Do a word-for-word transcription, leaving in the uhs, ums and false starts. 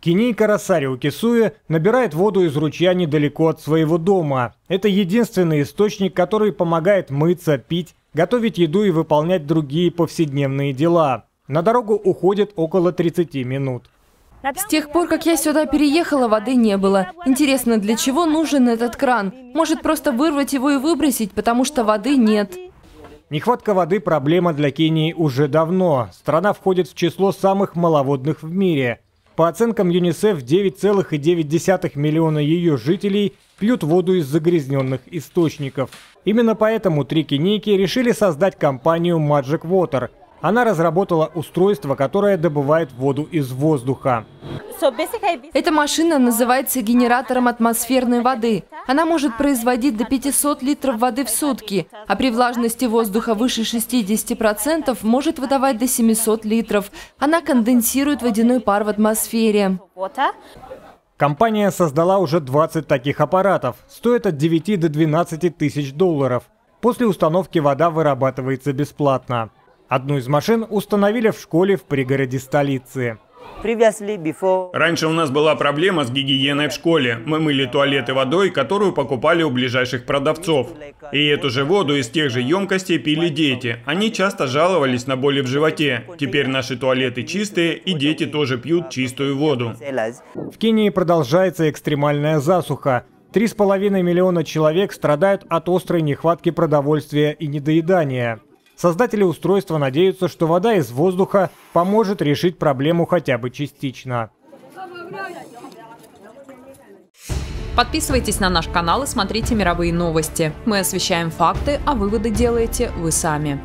Кения Карасариу Кисуе набирает воду из ручья недалеко от своего дома. Это единственный источник, который помогает мыться, пить, готовить еду и выполнять другие повседневные дела. На дорогу уходит около тридцати минут. С тех пор, как я сюда переехала, воды не было. Интересно, для чего нужен этот кран? Может, просто вырвать его и выбросить, потому что воды нет. Нехватка воды – проблема для Кении уже давно. Страна входит в число самых маловодных в мире. По оценкам ЮНИСЕФ, девять целых девять десятых миллиона ее жителей пьют воду из загрязненных источников. Именно поэтому три кенийки решили создать компанию Magic Water. Она разработала устройство, которое добывает воду из воздуха. Эта машина называется генератором атмосферной воды. Она может производить до пятисот литров воды в сутки, а при влажности воздуха выше шестидесяти процентов может выдавать до семисот литров. Она конденсирует водяной пар в атмосфере. Компания создала уже двадцать таких аппаратов. Стоит от девяти до двенадцати тысяч долларов. После установки вода вырабатывается бесплатно. Одну из машин установили в школе в пригороде столицы. Раньше у нас была проблема с гигиеной в школе. Мы мыли туалеты водой, которую покупали у ближайших продавцов. И эту же воду из тех же емкостей пили дети. Они часто жаловались на боли в животе. Теперь наши туалеты чистые, и дети тоже пьют чистую воду. В Кении продолжается экстремальная засуха. Три с половиной миллиона человек страдают от острой нехватки продовольствия и недоедания. Создатели устройства надеются, что вода из воздуха поможет решить проблему хотя бы частично. Подписывайтесь на наш канал и смотрите мировые новости. Мы освещаем факты, а выводы делаете вы сами.